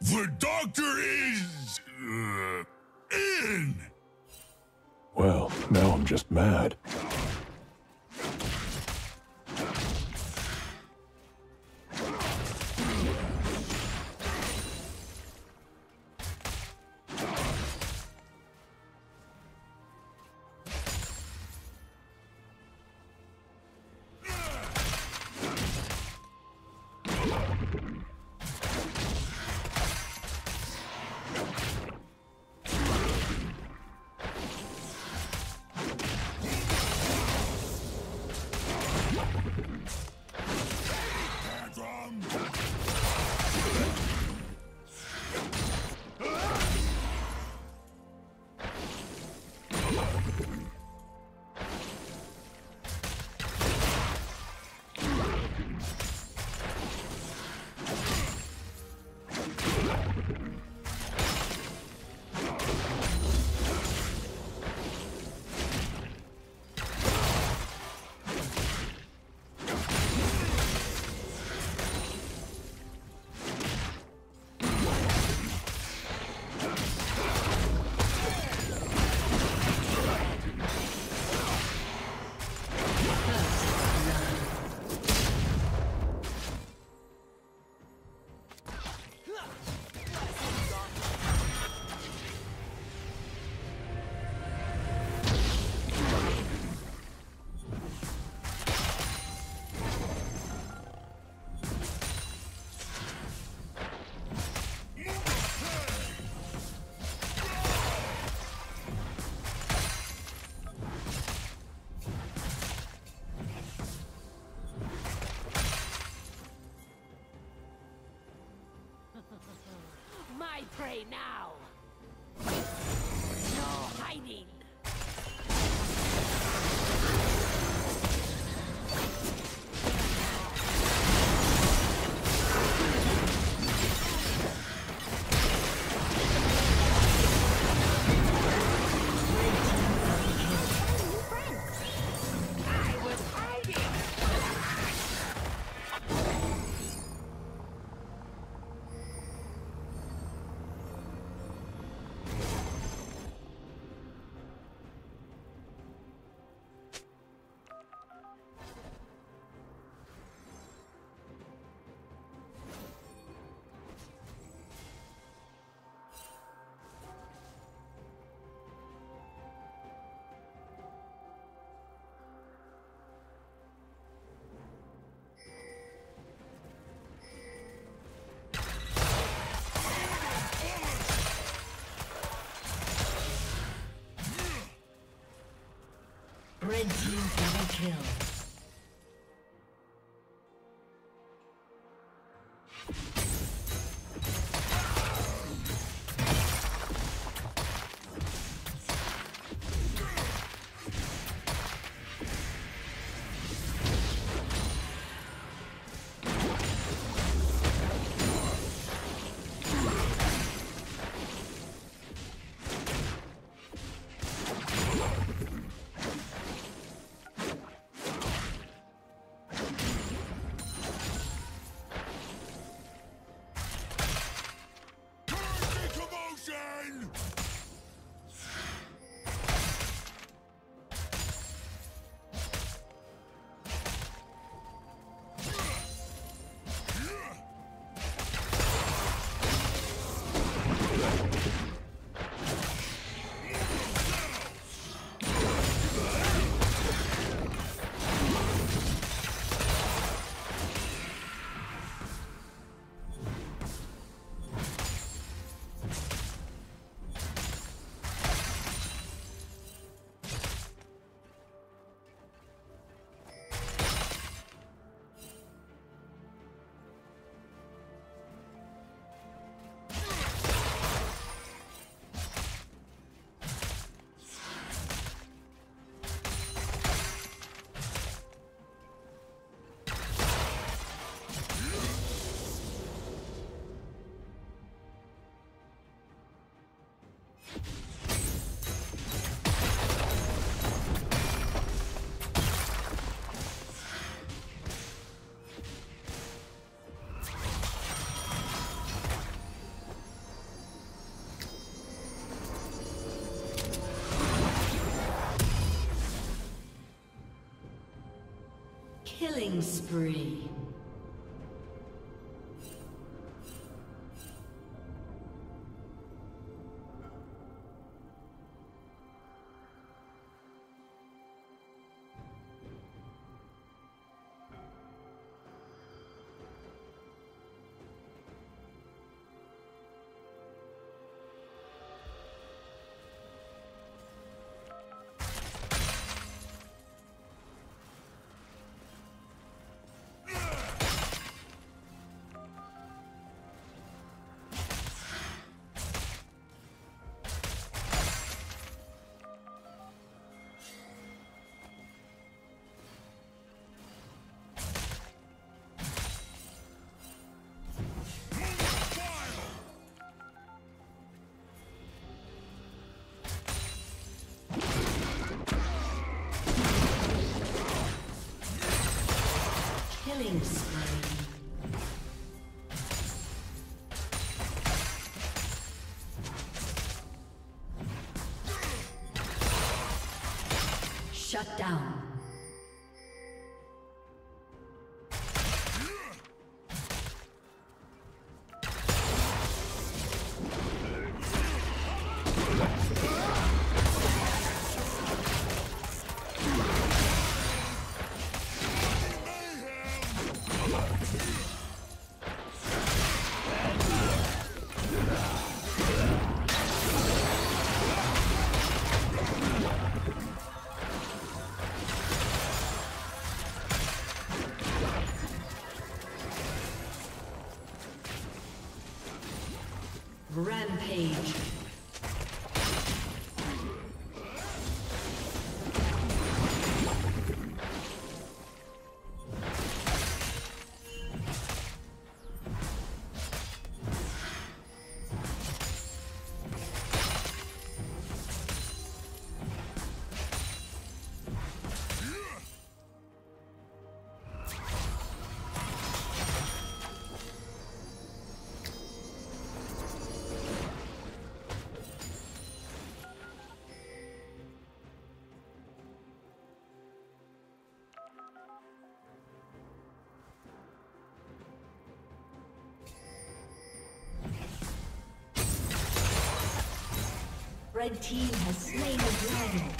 The doctor is... in! Well, now I'm just mad. I pray now. No hiding. Red team double kill. Killing spree. Thanks. Shut down. Rampage. Red team has slain the dragon.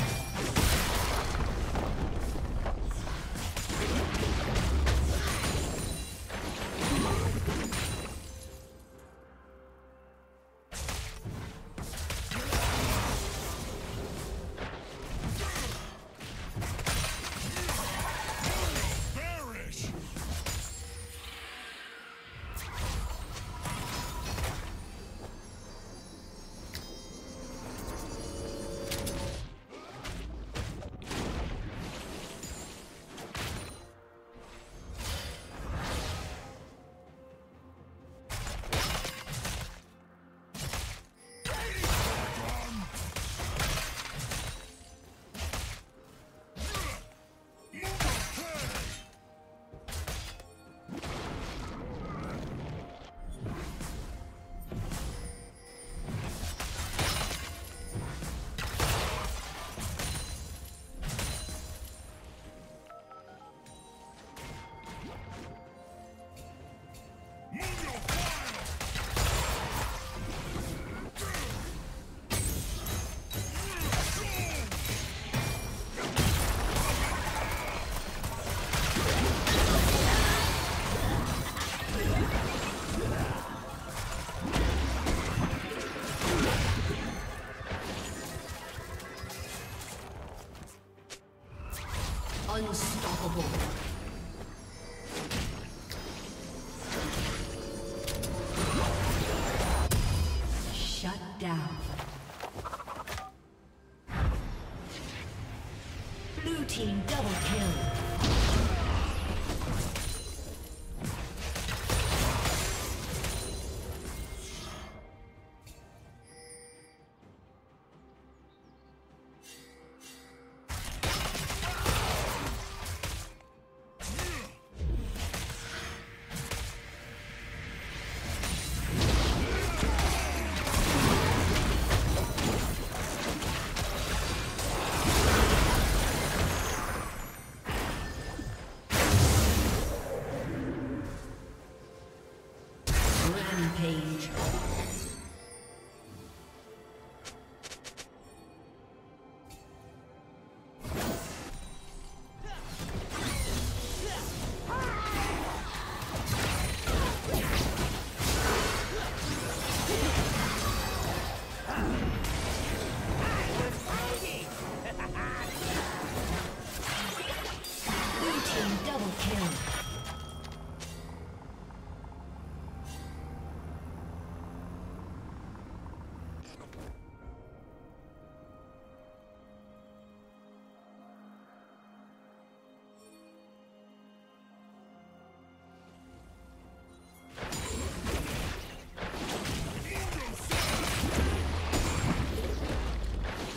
Rampage.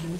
Your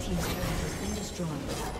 Team's turret has been destroyed.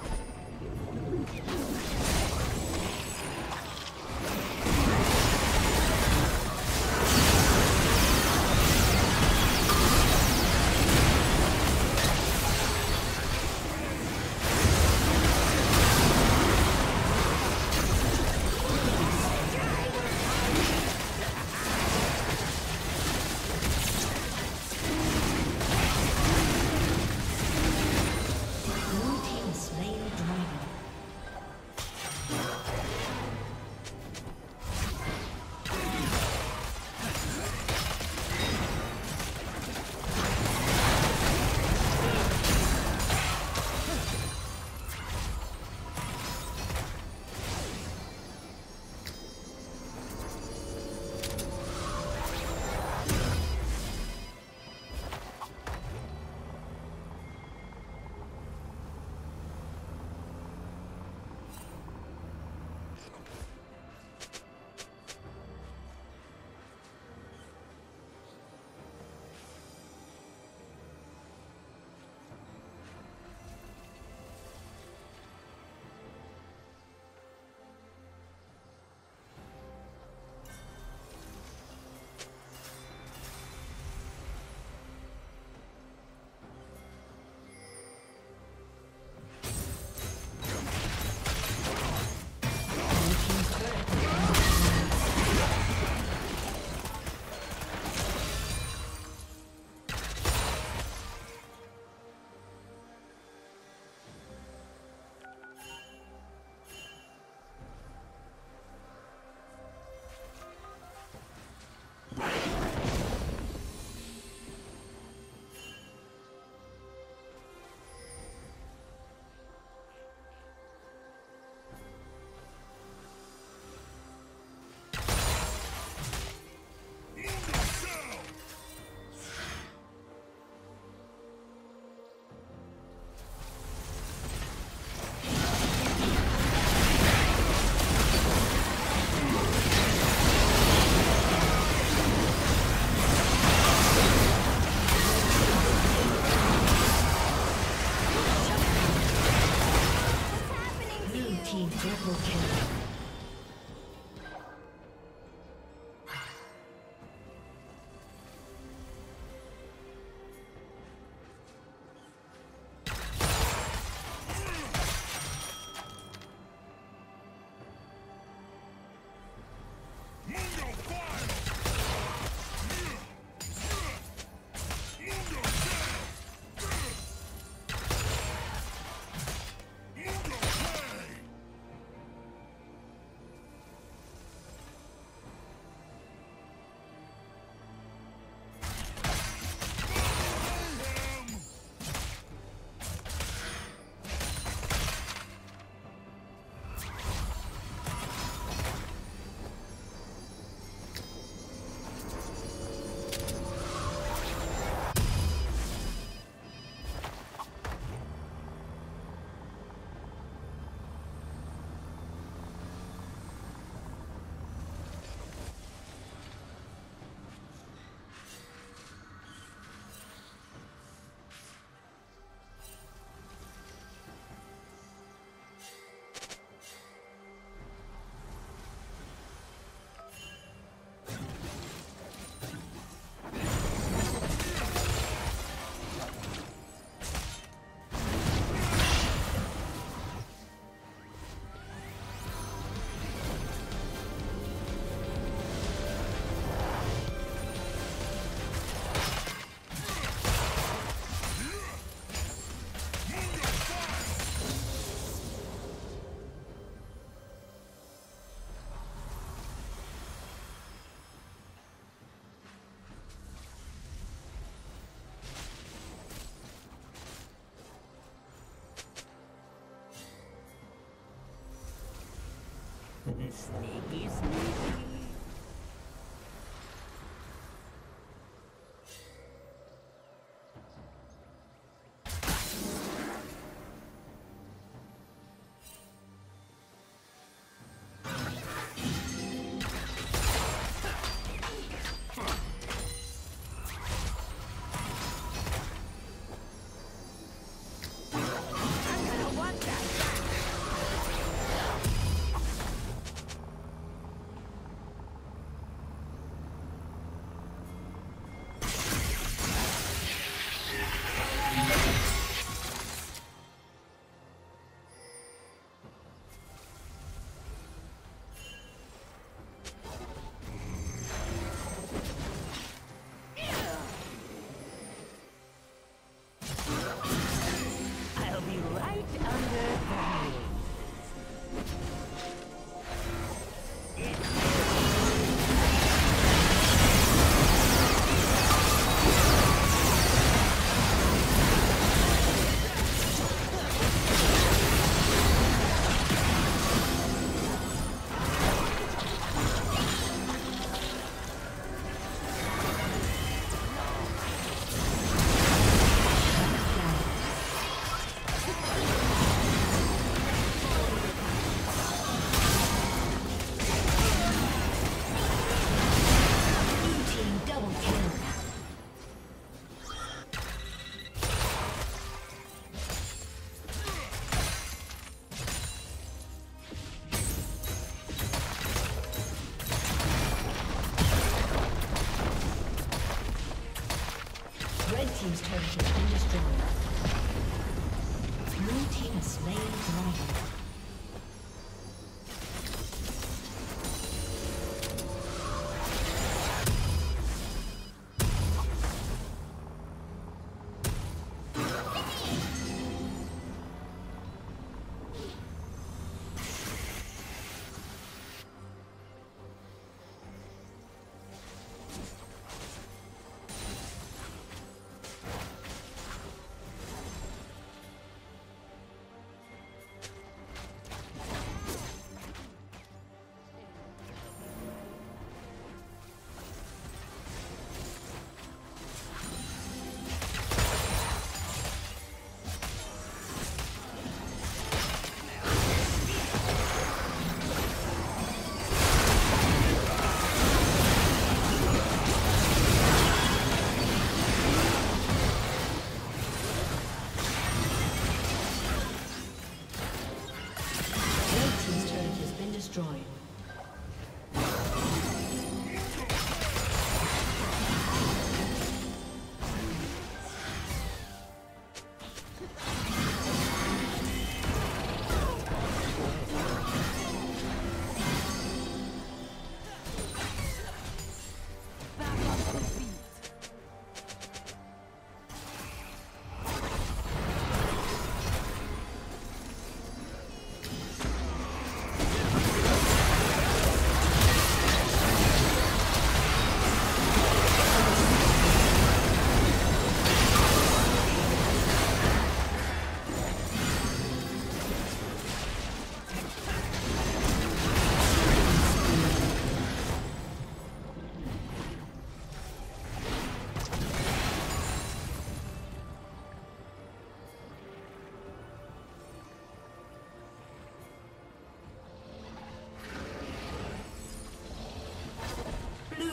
Sneaky, sneaky. Team's turret has been destroyed. Blue team has slain the dragon.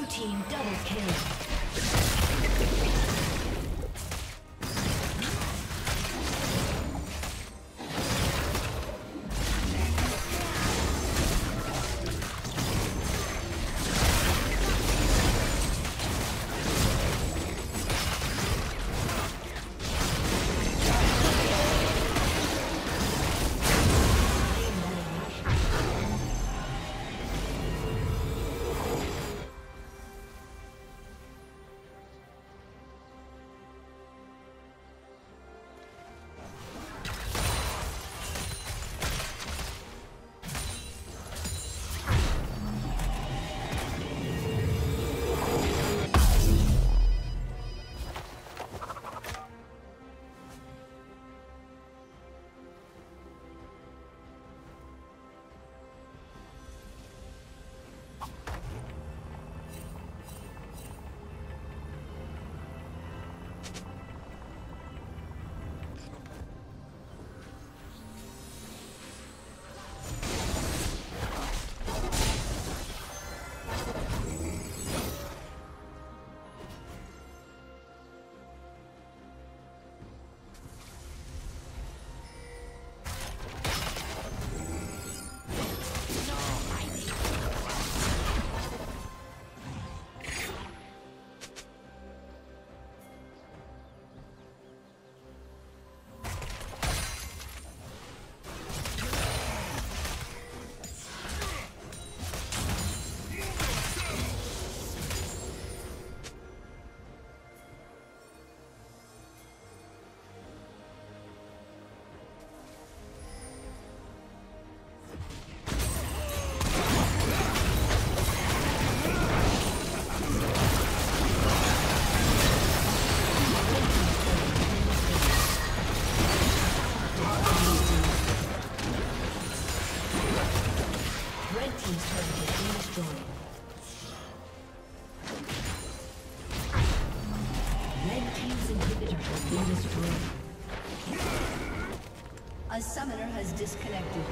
Team double kill. A summoner has disconnected.